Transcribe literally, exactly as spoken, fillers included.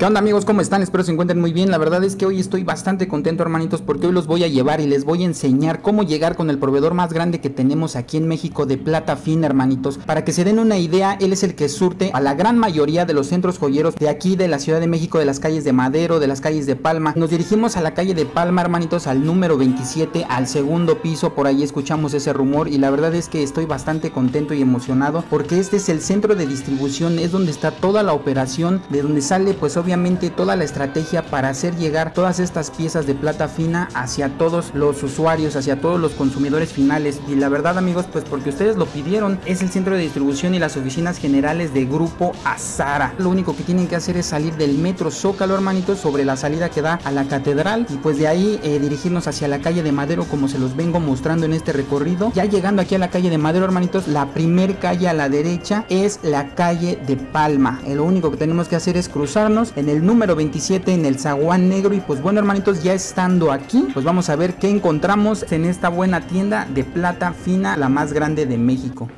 ¿Qué onda, amigos? ¿Cómo están? Espero se encuentren muy bien. La verdad es que hoy estoy bastante contento, hermanitos, porque hoy los voy a llevar y les voy a enseñar cómo llegar con el proveedor más grande que tenemos aquí en México de plata fina, hermanitos. Para que se den una idea, él es el que surte a la gran mayoría de los centros joyeros de aquí de la Ciudad de México, de las calles de Madero, de las calles de Palma. Nos dirigimos a la calle de Palma, hermanitos, al número veintisiete, al segundo piso. Por ahí escuchamos ese rumor y la verdad es que estoy bastante contento y emocionado porque este es el centro de distribución, es donde está toda la operación, de donde sale pues obviamente Obviamente toda la estrategia para hacer llegar todas estas piezas de plata fina hacia todos los usuarios, hacia todos los consumidores finales. Y la verdad, amigos, pues porque ustedes lo pidieron, es el centro de distribución y las oficinas generales de Grupo Azara. Lo único que tienen que hacer es salir del metro Zócalo, hermanitos, sobre la salida que da a la catedral, y pues de ahí eh, dirigirnos hacia la calle de Madero, como se los vengo mostrando en este recorrido. Ya llegando aquí a la calle de Madero, hermanitos, la primer calle a la derecha es la calle de Palma. Eh, lo único que tenemos que hacer es cruzarnos en el número veintisiete, en el zaguán negro. Y pues bueno, hermanitos, ya estando aquí, pues vamos a ver qué encontramos en esta buena tienda de plata fina, la más grande de México.